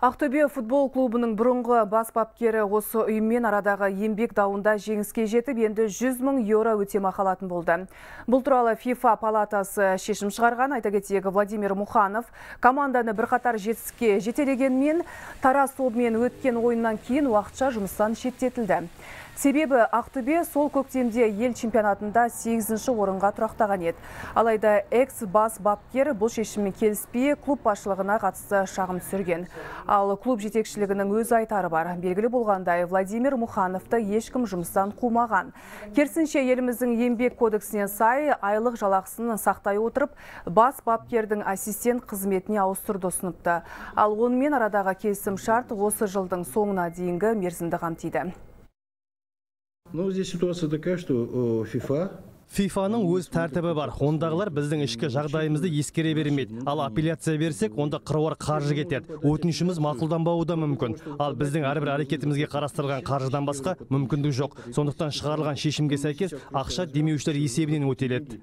Ақтөбе футбол клубының бұрынғы бас бапкері осы ұйыммен арадағы еңбек дауында жеңіске жетіп, енді 100 000 € өтемақы алатын болды. Бұл туралы FIFA палатасы шешім шығарған. Айта кетейік, Владимир Муханов команданы бірқатар жетістікке жетелегенмен, Тараз тобымен өткен ойыннан кейін уақытша жұмыстан шеттетілді. Себебі Ақтөбе сол көктемде ел чемпионатында 8-ші орынға тұрақтаған еді. Алайда экс-бас бапкер бұл шешіммен келіспей, клуб басшылығына қатысты шағым түсірген. Ал клуб жетекшілігінің өз айтары бар. Белгілі болғандай, Владимир Мухановты ешкім жұмыстан қумаған. Керісінше, еліміздің еңбек кодексіне сай айлық жалақысын сақтай отырып, бас бапкердің ассистент қызметіне ауыстыруды ұсыныпты. Ал онымен арадағы келісім шарт осы жылдың соңына дейінгі мерзімді қамтиды. Ну, здесь ситуация такая, что FIFA... FIFA-ның өз тәртібі бар. Ондағылар біздің ішкі жағдайымызды ескере бермейді. Ал апелляция берсек, онда қыруар қаржы кетеді. Өтінішіміз мақұлданбауы да мүмкін. Ал біздің әрбір әрекетімізге қарастырылған қаржыдан басқа мүмкіндік жоқ. Сондықтан шығарылған шешімге сәйкес ақша демеушілер есебінен өтеледі.